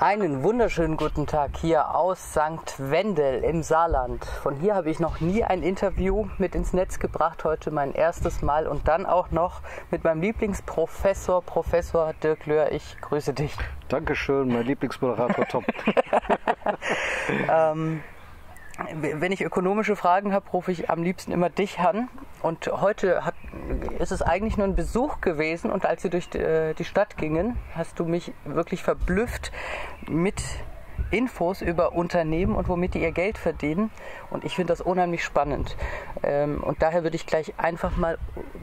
Einen wunderschönen guten Tag hier aus St. Wendel im Saarland. Von hier habe ich noch nie ein Interview mit ins Netz gebracht, heute mein erstes Mal und dann auch noch mit meinem Lieblingsprofessor, Professor Dirk Löhr. Ich grüße dich. Dankeschön, mein Lieblingsmoderator Tom. Wenn ich ökonomische Fragen habe, rufe ich am liebsten immer dich an. Und heute ist es eigentlich nur ein Besuch gewesen. Und als wir durch die Stadt gingen, hast du mich wirklich verblüfft mit Infos über Unternehmen und womit die ihr Geld verdienen. Und ich finde das unheimlich spannend. Und daher würde ich gleich einfach mal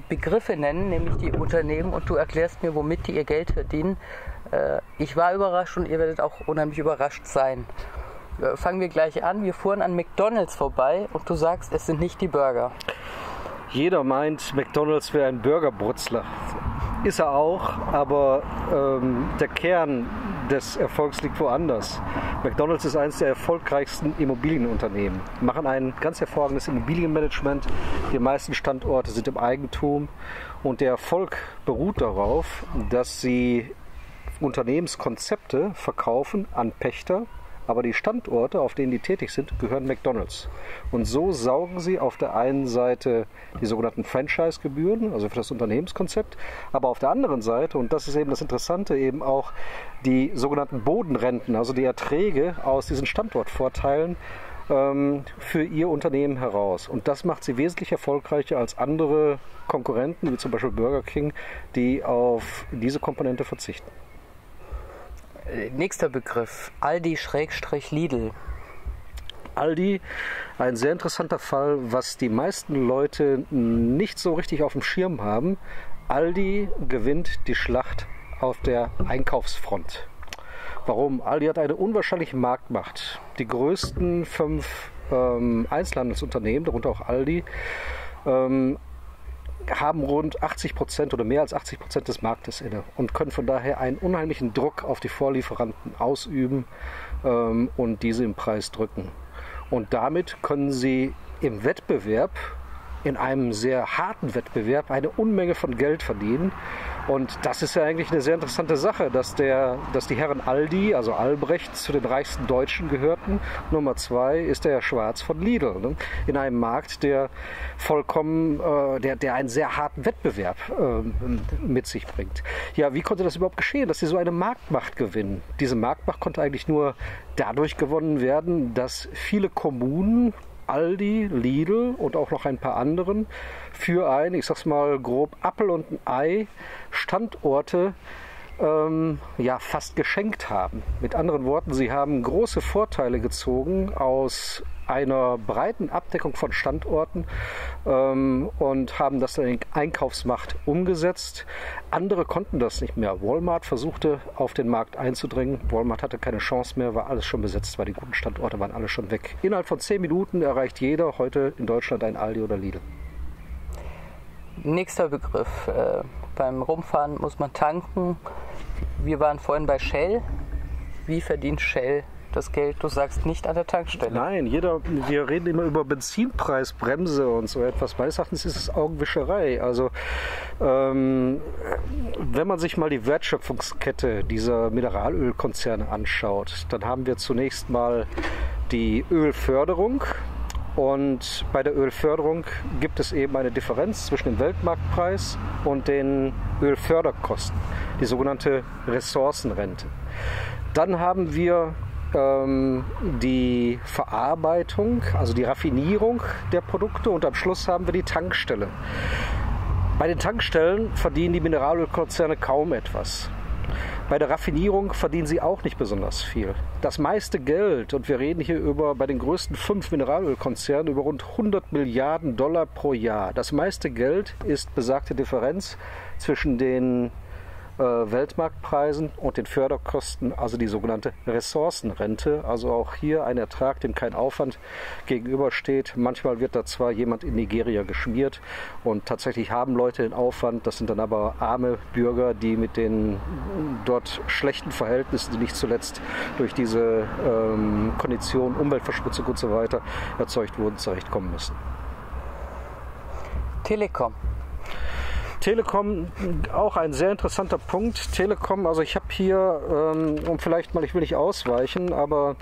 Begriffe nennen, nämlich die Unternehmen. Und du erklärst mir, womit die ihr Geld verdienen. Ich war überrascht und ihr werdet auch unheimlich überrascht sein. Fangen wir gleich an. Wir fuhren an McDonald's vorbei und du sagst, es sind nicht die Burger. Jeder meint, McDonald's wäre ein Burgerbrutzler. Ist er auch, aber der Kern des Erfolgs liegt woanders. McDonald's ist eines der erfolgreichsten Immobilienunternehmen. Die machen ein ganz hervorragendes Immobilienmanagement. Die meisten Standorte sind im Eigentum. Und der Erfolg beruht darauf, dass sie Unternehmenskonzepte verkaufen an Pächter. Aber die Standorte, auf denen die tätig sind, gehören McDonald's. Und so saugen sie auf der einen Seite die sogenannten Franchise-Gebühren, also für das Unternehmenskonzept, aber auf der anderen Seite, und das ist eben das Interessante, eben auch die sogenannten Bodenrenten, also die Erträge aus diesen Standortvorteilen für ihr Unternehmen heraus. Und das macht sie wesentlich erfolgreicher als andere Konkurrenten, wie zum Beispiel Burger King, die auf diese Komponente verzichten. Nächster Begriff, Aldi-Lidl. Aldi, ein sehr interessanter Fall, was die meisten Leute nicht so richtig auf dem Schirm haben. Aldi gewinnt die Schlacht auf der Einkaufsfront. Warum? Aldi hat eine unwahrscheinliche Marktmacht. Die größten 5 Einzelhandelsunternehmen, darunter auch Aldi, haben rund 80% oder mehr als 80% des Marktes inne und können von daher einen unheimlichen Druck auf die Vorlieferanten ausüben und diese im Preis drücken. Und damit können sie im Wettbewerb, in einem sehr harten Wettbewerb, eine Unmenge von Geld verdienen. Und das ist ja eigentlich eine sehr interessante Sache, dass die Herren Aldi, also Albrecht, zu den reichsten Deutschen gehörten. Nummer 2 ist der Herr Schwarz von Lidl, ne? In einem Markt, der vollkommen, der einen sehr harten Wettbewerb mit sich bringt. Ja, wie konnte das überhaupt geschehen, dass sie so eine Marktmacht gewinnen? Diese Marktmacht konnte eigentlich nur dadurch gewonnen werden, dass viele Kommunen, Aldi, Lidl und auch noch ein paar anderen für ein, ich sag's mal grob, Appel und ein Ei Standorte ja, fast geschenkt haben. Mit anderen Worten, sie haben große Vorteile gezogen aus einer breiten Abdeckung von Standorten und haben das dann in Einkaufsmacht umgesetzt. Andere konnten das nicht mehr. Walmart versuchte, auf den Markt einzudringen. Walmart hatte keine Chance mehr, war alles schon besetzt, weil die guten Standorte waren alle schon weg. Innerhalb von 10 Minuten erreicht jeder heute in Deutschland ein Aldi oder Lidl. Nächster Begriff. Beim Rumfahren muss man tanken. Wir waren vorhin bei Shell. Wie verdient Shell das Geld? Du sagst nicht an der Tankstelle. Nein, wir reden immer über Benzinpreisbremse und so etwas. Meines Erachtens ist es Augenwischerei. Also wenn man sich mal die Wertschöpfungskette dieser Mineralölkonzerne anschaut, dann haben wir zunächst mal die Ölförderung. Und bei der Ölförderung gibt es eben eine Differenz zwischen dem Weltmarktpreis und den Ölförderkosten, die sogenannte Ressourcenrente. Dann haben wir die Verarbeitung, also die Raffinierung der Produkte, und am Schluss haben wir die Tankstelle. Bei den Tankstellen verdienen die Mineralölkonzerne kaum etwas. Bei der Raffinierung verdienen sie auch nicht besonders viel. Das meiste Geld, und wir reden hier bei den größten 5 Mineralölkonzernen über rund 100 Milliarden Dollar pro Jahr. Das meiste Geld ist besagte Differenz zwischen den Weltmarktpreisen und den Förderkosten, also die sogenannte Ressourcenrente. Also auch hier ein Ertrag, dem kein Aufwand gegenübersteht. Manchmal wird da zwar jemand in Nigeria geschmiert und tatsächlich haben Leute den Aufwand. Das sind dann aber arme Bürger, die mit den dort schlechten Verhältnissen, die nicht zuletzt durch diese Konditionen, Umweltverschmutzung und so weiter erzeugt wurden, zurechtkommen müssen. Telekom. Telekom, auch ein sehr interessanter Punkt. Telekom, also ich habe hier, und vielleicht mal, ich will nicht ausweichen, aber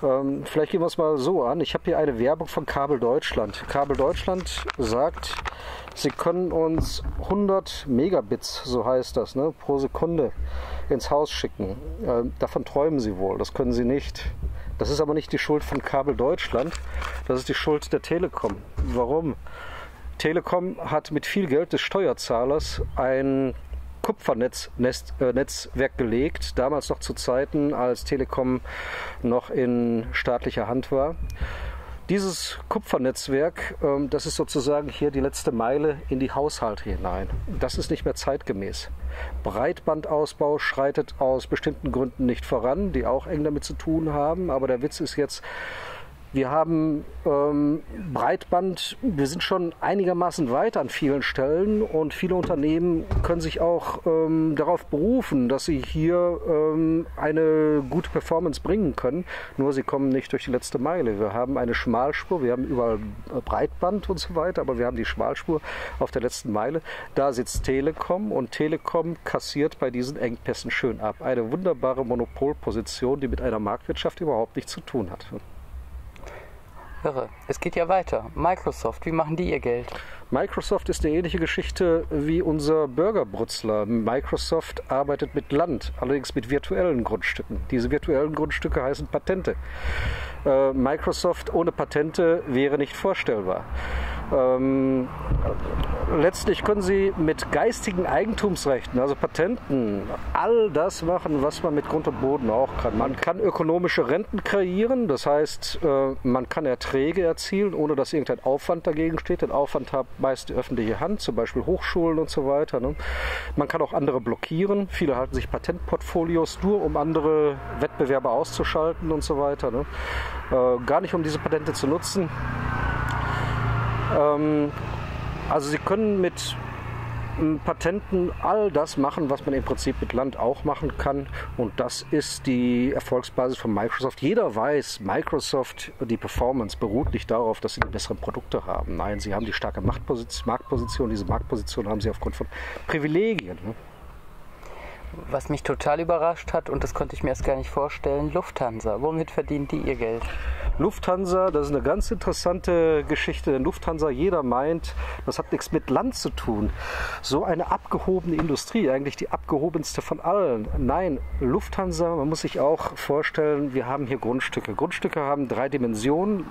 vielleicht gehen wir es mal so an. Ich habe hier eine Werbung von Kabel Deutschland. Kabel Deutschland sagt, sie können uns 100 Megabits, so heißt das, ne, pro Sekunde ins Haus schicken. Davon träumen sie wohl, das können sie nicht. Das ist aber nicht die Schuld von Kabel Deutschland, das ist die Schuld der Telekom. Warum? Telekom hat mit viel Geld des Steuerzahlers ein Kupfernetzwerk gelegt, damals noch zu Zeiten, als Telekom noch in staatlicher Hand war. Dieses Kupfernetzwerk, das ist sozusagen hier die letzte Meile in die Haushalte hinein. Das ist nicht mehr zeitgemäß. Breitbandausbau schreitet aus bestimmten Gründen nicht voran, die auch eng damit zu tun haben. Aber der Witz ist jetzt, wir haben Breitband, wir sind schon einigermaßen weit an vielen Stellen und viele Unternehmen können sich auch darauf berufen, dass sie hier eine gute Performance bringen können, nur sie kommen nicht durch die letzte Meile. Wir haben eine Schmalspur, wir haben überall Breitband und so weiter, aber wir haben die Schmalspur auf der letzten Meile. Da sitzt Telekom und Telekom kassiert bei diesen Engpässen schön ab. Eine wunderbare Monopolposition, die mit einer Marktwirtschaft überhaupt nichts zu tun hat. Irre. Es geht ja weiter. Microsoft, wie machen die ihr Geld? Microsoft ist eine ähnliche Geschichte wie unser Burgerbrutzler. Microsoft arbeitet mit Land, allerdings mit virtuellen Grundstücken. Diese virtuellen Grundstücke heißen Patente. Microsoft ohne Patente wäre nicht vorstellbar. Letztlich können sie mit geistigen Eigentumsrechten, also Patenten, all das machen, was man mit Grund und Boden auch kann. Man kann ökonomische Renten kreieren, das heißt, man kann Erträge erzielen, ohne dass irgendein Aufwand dagegen steht. Den Aufwand hat meist die öffentliche Hand, zum Beispiel Hochschulen und so weiter. Man kann auch andere blockieren. Viele halten sich Patentportfolios nur, um andere Wettbewerber auszuschalten und so weiter. Gar nicht, um diese Patente zu nutzen. Also sie können mit Patenten all das machen, was man im Prinzip mit Land auch machen kann, und das ist die Erfolgsbasis von Microsoft. Jeder weiß, Microsoft, die Performance beruht nicht darauf, dass sie die besseren Produkte haben. Nein, sie haben die starke Marktposition, diese Marktposition haben sie aufgrund von Privilegien. Was mich total überrascht hat, und das konnte ich mir erst gar nicht vorstellen, Lufthansa. Womit verdienen die ihr Geld? Lufthansa, das ist eine ganz interessante Geschichte. Denn Lufthansa, jeder meint, das hat nichts mit Land zu tun. So eine abgehobene Industrie, eigentlich die abgehobenste von allen. Nein, Lufthansa, man muss sich auch vorstellen, wir haben hier Grundstücke. Grundstücke haben drei Dimensionen,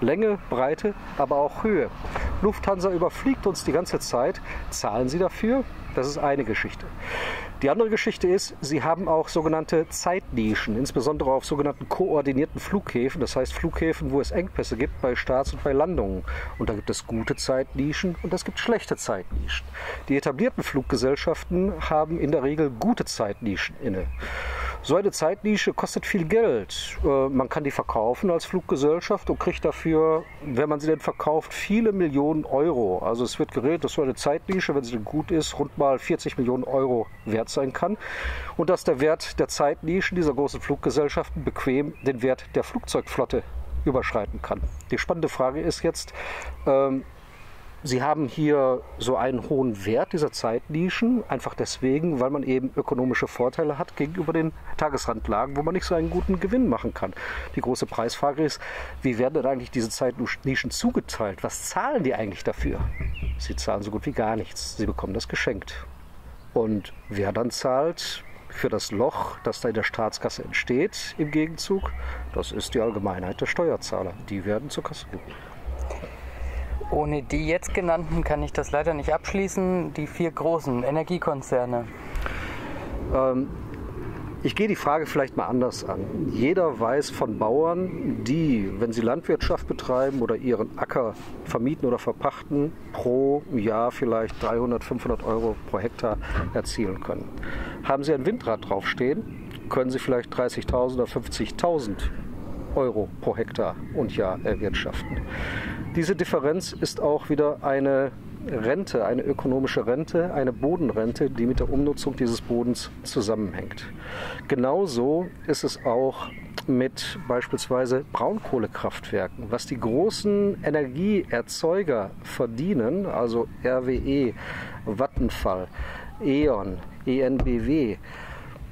Länge, Breite, aber auch Höhe. Lufthansa überfliegt uns die ganze Zeit. Zahlen sie dafür? Das ist eine Geschichte. Die andere Geschichte ist, sie haben auch sogenannte Zeitnischen, insbesondere auf sogenannten koordinierten Flughäfen, das heißt Flughäfen, wo es Engpässe gibt bei Starts und bei Landungen. Und da gibt es gute Zeitnischen und es gibt schlechte Zeitnischen. Die etablierten Fluggesellschaften haben in der Regel gute Zeitnischen inne. So eine Zeitnische kostet viel Geld. Man kann die verkaufen als Fluggesellschaft und kriegt dafür, wenn man sie denn verkauft, viele Millionen Euro. Also es wird geredet, dass so eine Zeitnische, wenn sie denn gut ist, rund mal 40 Millionen Euro wert sein kann. Und dass der Wert der Zeitnischen dieser großen Fluggesellschaften bequem den Wert der Flugzeugflotte überschreiten kann. Die spannende Frage ist jetzt, sie haben hier so einen hohen Wert dieser Zeitnischen, einfach deswegen, weil man eben ökonomische Vorteile hat gegenüber den Tagesrandlagen, wo man nicht so einen guten Gewinn machen kann. Die große Preisfrage ist, wie werden denn eigentlich diese Zeitnischen zugeteilt? Was zahlen die eigentlich dafür? Sie zahlen so gut wie gar nichts. Sie bekommen das geschenkt. Und wer dann zahlt für das Loch, das da in der Staatskasse entsteht im Gegenzug, das ist die Allgemeinheit der Steuerzahler. Die werden zur Kasse geholt. Ohne die jetzt genannten kann ich das leider nicht abschließen, die vier großen Energiekonzerne. Ich gehe die Frage vielleicht mal anders an. Jeder weiß von Bauern, die, wenn sie Landwirtschaft betreiben oder ihren Acker vermieten oder verpachten, pro Jahr vielleicht 300, 500 Euro pro Hektar erzielen können. Haben sie ein Windrad draufstehen, können sie vielleicht 30.000 oder 50.000 Euro pro Hektar und Jahr erwirtschaften. Diese Differenz ist auch wieder eine Rente, eine ökonomische Rente, eine Bodenrente, die mit der Umnutzung dieses Bodens zusammenhängt. Genauso ist es auch mit beispielsweise Braunkohlekraftwerken. Was die großen Energieerzeuger verdienen, also RWE, Vattenfall, E.ON, ENBW,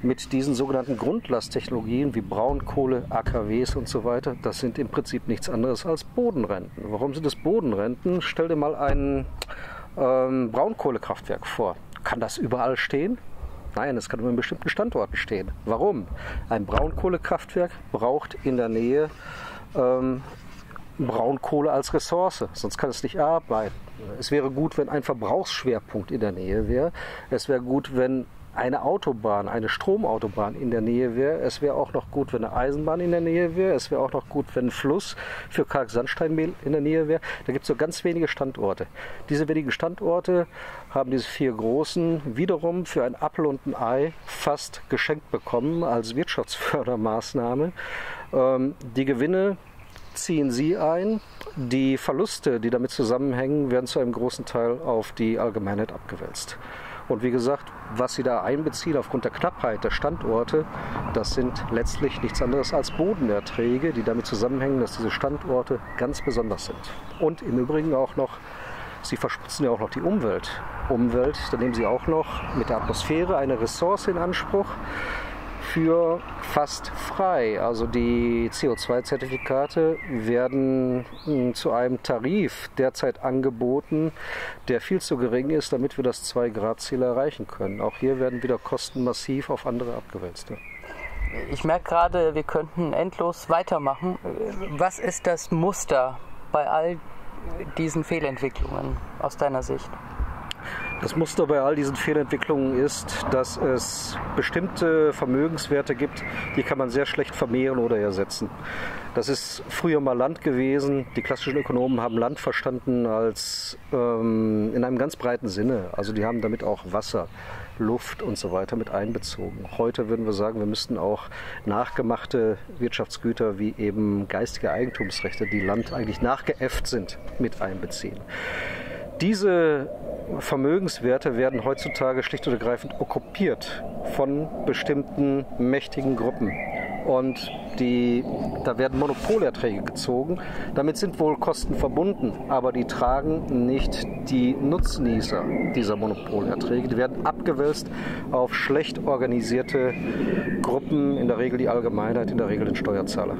mit diesen sogenannten Grundlasttechnologien wie Braunkohle, AKWs und so weiter, das sind im Prinzip nichts anderes als Bodenrenten. Warum sind es Bodenrenten? Stell dir mal ein Braunkohlekraftwerk vor. Kann das überall stehen? Nein, es kann nur in bestimmten Standorten stehen. Warum? Ein Braunkohlekraftwerk braucht in der Nähe Braunkohle als Ressource, sonst kann es nicht arbeiten. Es wäre gut, wenn ein Verbrauchsschwerpunkt in der Nähe wäre. Es wäre gut, wenn eine Autobahn, eine Stromautobahn in der Nähe wäre. Es wäre auch noch gut, wenn eine Eisenbahn in der Nähe wäre. Es wäre auch noch gut, wenn ein Fluss für Kalksandsteinmehl in der Nähe wäre. Da gibt es so ganz wenige Standorte. Diese wenigen Standorte haben diese vier großen wiederum für einen Apfel und ein Ei fast geschenkt bekommen als Wirtschaftsfördermaßnahme. Die Gewinne ziehen sie ein. Die Verluste, die damit zusammenhängen, werden zu einem großen Teil auf die Allgemeinheit abgewälzt. Und wie gesagt, was sie da einbeziehen aufgrund der Knappheit der Standorte, das sind letztlich nichts anderes als Bodenerträge, die damit zusammenhängen, dass diese Standorte ganz besonders sind. Und im Übrigen auch noch, sie verschmutzen ja auch noch die Umwelt. Umwelt, da nehmen sie auch noch mit der Atmosphäre eine Ressource in Anspruch, für fast frei. Also die CO2-Zertifikate werden zu einem Tarif derzeit angeboten, der viel zu gering ist, damit wir das 2-Grad-Ziel erreichen können. Auch hier werden wieder Kosten massiv auf andere abgewälzt. Ich merke gerade, wir könnten endlos weitermachen. Was ist das Muster bei all diesen Fehlentwicklungen aus deiner Sicht? Das Muster bei all diesen Fehlentwicklungen ist, dass es bestimmte Vermögenswerte gibt, die kann man sehr schlecht vermehren oder ersetzen. Das ist früher mal Land gewesen. Die klassischen Ökonomen haben Land verstanden als in einem ganz breiten Sinne. Also die haben damit auch Wasser, Luft und so weiter mit einbezogen. Heute würden wir sagen, wir müssten auch nachgemachte Wirtschaftsgüter wie eben geistige Eigentumsrechte, die Land eigentlich nachgeäfft sind, mit einbeziehen. Diese Vermögenswerte werden heutzutage schlicht und ergreifend okkupiert von bestimmten mächtigen Gruppen. Und da werden Monopolerträge gezogen. Damit sind wohl Kosten verbunden, aber die tragen nicht die Nutznießer dieser Monopolerträge. Die werden abgewälzt auf schlecht organisierte Gruppen, in der Regel die Allgemeinheit, in der Regel den Steuerzahler.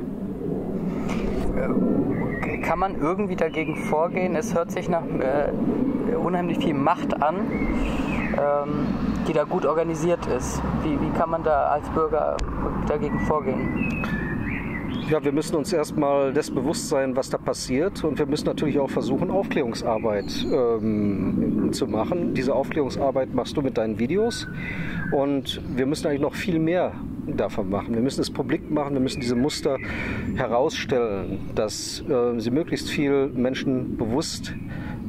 Kann man irgendwie dagegen vorgehen? Es hört sich nach unheimlich viel Macht an, die da gut organisiert ist. Wie kann man da als Bürger dagegen vorgehen? Ja, wir müssen uns erstmal dessen bewusst sein, was da passiert, und wir müssen natürlich auch versuchen, Aufklärungsarbeit zu machen. Diese Aufklärungsarbeit machst du mit deinen Videos, und wir müssen eigentlich noch viel mehr davon machen. Wir müssen es publik machen, wir müssen diese Muster herausstellen, dass sie möglichst viel Menschen bewusst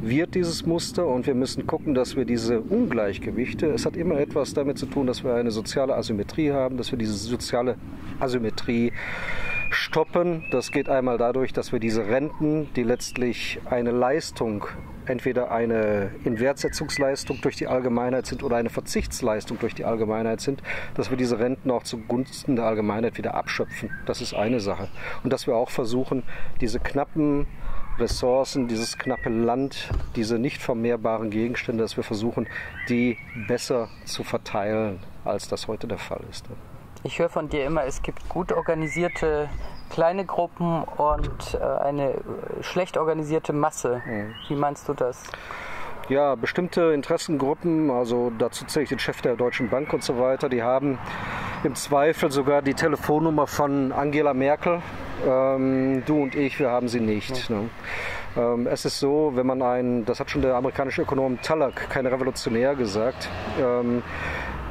wird, dieses Muster, und wir müssen gucken, dass wir diese Ungleichgewichte, es hat immer etwas damit zu tun, dass wir eine soziale Asymmetrie haben, dass wir diese soziale Asymmetrie stoppen. Das geht einmal dadurch, dass wir diese Renten, die letztlich eine Leistung, entweder eine Inwertsetzungsleistung durch die Allgemeinheit sind oder eine Verzichtsleistung durch die Allgemeinheit sind, dass wir diese Renten auch zugunsten der Allgemeinheit wieder abschöpfen. Das ist eine Sache. Und dass wir auch versuchen, diese knappen Ressourcen, dieses knappe Land, diese nicht vermehrbaren Gegenstände, dass wir versuchen, die besser zu verteilen, als das heute der Fall ist. Ich höre von dir immer, es gibt gut organisierte kleine Gruppen und eine schlecht organisierte Masse. Wie meinst du das? Ja, bestimmte Interessengruppen, also dazu zähle ich den Chef der Deutschen Bank und so weiter, die haben im Zweifel sogar die Telefonnummer von Angela Merkel. Du und ich, wir haben sie nicht. Ne? Es ist so, wenn man das hat schon der amerikanische Ökonom Tullock, kein Revolutionär, gesagt,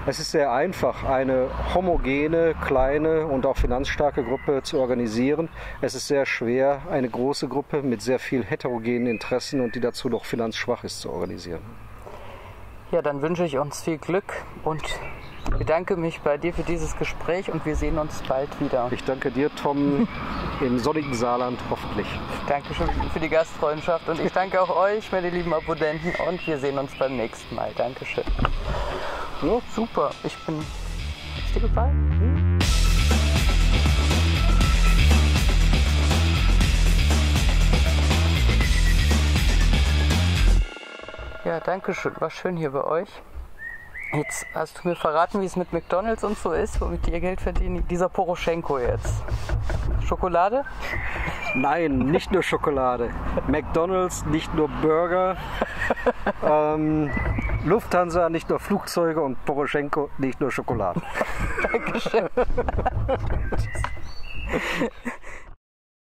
es ist sehr einfach, eine homogene, kleine und auch finanzstarke Gruppe zu organisieren. Es ist sehr schwer, eine große Gruppe mit sehr viel heterogenen Interessen und die dazu noch finanzschwach ist, zu organisieren. Ja, dann wünsche ich uns viel Glück und bedanke mich bei dir für dieses Gespräch, und wir sehen uns bald wieder. Ich danke dir, Tom, im sonnigen Saarland, hoffentlich. Danke schön für die Gastfreundschaft, und ich danke auch euch, meine lieben Abonnenten, und wir sehen uns beim nächsten Mal. Dankeschön. Ja, super. Ist dir gefallen? Ja, danke schön. War schön hier bei euch. Jetzt hast du mir verraten, wie es mit McDonald's und so ist, womit die ihr Geld verdienen. Dieser Poroschenko jetzt. Schokolade? Nein, nicht nur Schokolade. McDonald's, nicht nur Burger. Lufthansa, nicht nur Flugzeuge und Poroschenko, nicht nur Schokolade. Dankeschön.